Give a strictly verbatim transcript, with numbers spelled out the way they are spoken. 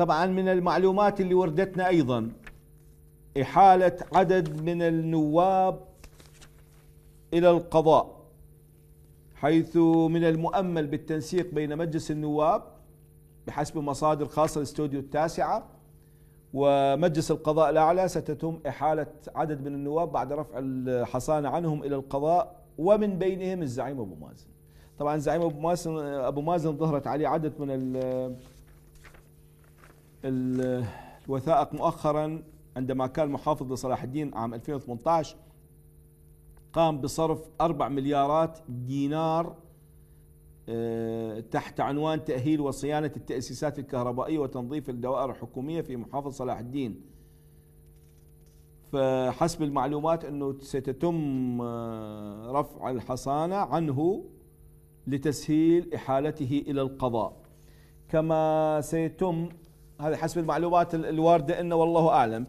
طبعا من المعلومات اللي وردتنا أيضا إحالة عدد من النواب إلى القضاء، حيث من المؤمل بالتنسيق بين مجلس النواب بحسب مصادر خاصة للاستوديو التاسعة ومجلس القضاء الأعلى ستتم إحالة عدد من النواب بعد رفع الحصانة عنهم إلى القضاء، ومن بينهم الزعيم أبو مازن. طبعا الزعيم أبو مازن أبو مازن ظهرت عليه عدد من ال ال الوثائق مؤخرا عندما كان محافظ لصلاح الدين عام ألفين وثمانية عشر، قام بصرف أربع مليارات دينار تحت عنوان تأهيل وصيانة التأسيسات الكهربائية وتنظيف الدوائر الحكومية في محافظة صلاح الدين. فحسب المعلومات أنه ستتم رفع الحصانة عنه لتسهيل إحالته إلى القضاء، كما سيتم هذا حسب المعلومات الواردة إنه والله أعلم.